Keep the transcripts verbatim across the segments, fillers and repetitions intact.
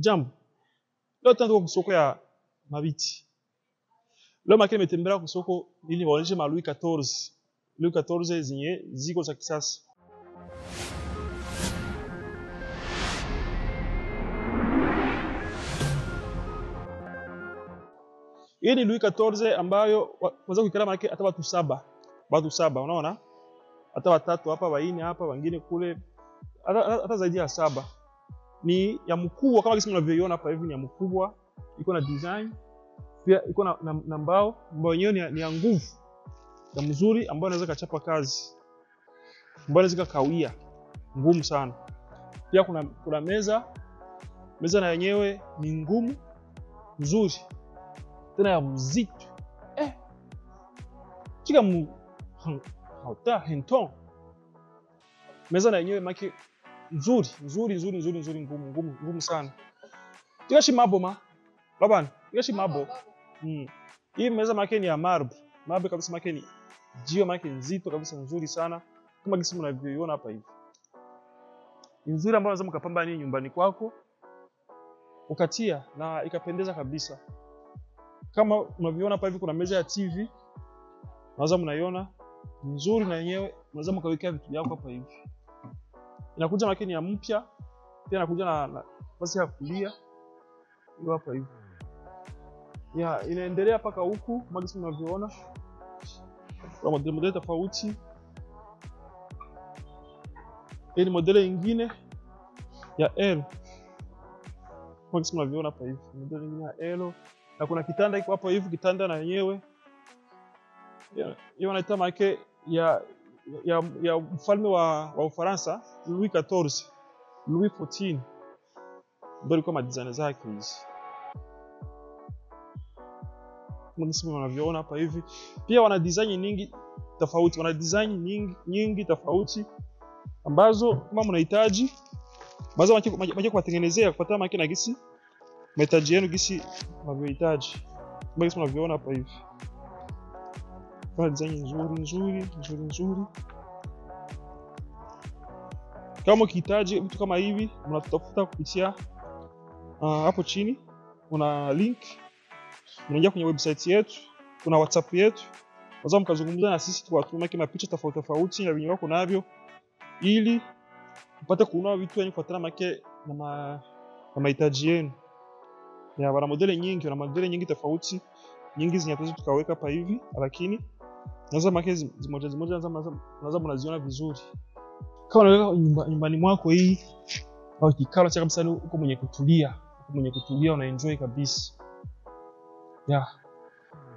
jambo lotandwa kusoko ya mabiti leo makini metembelea kusoko ili waoneshe ma Louis the fourteenth Louis the fourteenth zinye ziko za kisasa. Hii ni Louis the fourteenth ambayo kwanza kuikala maana hata watu saba. Watu saba unaona? Hata watatu hapa waini hapa wengine kule hata zaidi ya saba. Ni ya mkubwa kama kisi mnavyoiona hapa hivi ni ya mkubwa. Iko na design. Pia iko na, na, na mbao. Mbao yenyewe ni ya nguvu. Ya mzuri ambayo inaweza kachapa kazi. Mbao inaweza kawia. Ngumu sana. Pia kuna kuna meza. Meza na yenyewe ni ngumu. Nzuri. Tena ya mzito. Eh. Kila mu hauta henton. Meza na yenyewe maki nzuri, nzuri, nzuri, nzuri, nzuri ngumu, ngumu, ngumu sana. Tikashi mabo ma. Laban, tikashi mabo. Mm. Hii meza maki ni ya marble. Marble kabisa maki ni jio maki nzito kabisa nzuri sana. Kama kisi mnavyoiona hapa hivi. Nzuri ambayo unaweza mkapamba nini nyumbani kwako. Ukatia na ikapendeza kabisa. Kama mnaviona hapa hivi kuna meza ya T V. Unaweza mnaiona nzuri na yenyewe unaweza mkaweka vitu vyako hapa hivi. Inakuja makini ya mpya. Pia inakuja na nafasi ya kulia. Hiyo hapa hivi. Ya inaendelea paka huku magazeti mnaviona. Kwa modeli modeli tofauti. Ile modeli nyingine ya L. Magazeti mnaviona hapa hivi. Modeli nyingine ya L. Na kuna kitanda iko hapo hivi kitanda na yenyewe. Hiyo wanaita make ya ya ya mfalme wa wa Ufaransa Louis the fourteenth. Louis the fourteenth. Bali kama design zake hizi. Mnasema wanaviona hapa hivi. Pia wana design nyingi tofauti, wana design nyingi nyingi tofauti ambazo kama mnahitaji baadhi maji kuwatengenezea kufuatana make na gisi mahitaji yenu gisi mnavyohitaji. Kama kama mnaviona hapa hivi. Kwa design nzuri nzuri nzuri nzuri. Kama ukihitaji mtu kama hivi, mnatafuta kupitia uh, hapo chini kuna link. Mnaingia kwenye website yetu, kuna WhatsApp yetu. Wazao mkazungumza na sisi tuwatume kama picha tofauti tofauti na vinyo wako navyo ili upate kununua vitu yenye kufuatana make na ma, na mahitaji yenu. Ya wana modeli nyingi, wana modeli nyingi tofauti, nyingi zinatoweza tukaweka hapa hivi, lakini naza makezi zimoja zimoja naza mnaziona vizuri. Kama unaweka nyumbani mwako hii, au kikao cha kabisa uko mwenye kutulia, uko mwenye kutulia una enjoy kabisa. Ya.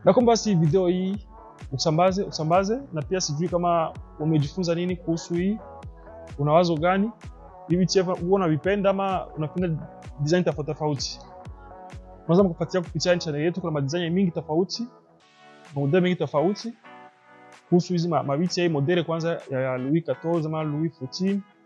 Na kumbe basi video hii usambaze, usambaze na pia sijui kama umejifunza nini kuhusu hii. Una wazo gani? Hivi chef uona vipenda ama unapenda design tofauti tofauti? Unaweza kupatia kupitia channel yetu kuna design mingi tofauti, modeli mingi tofauti. Kuhusu hizi mabiti ya modeli kwanza ya Louis the fourteenth ama Louis the fourteenth.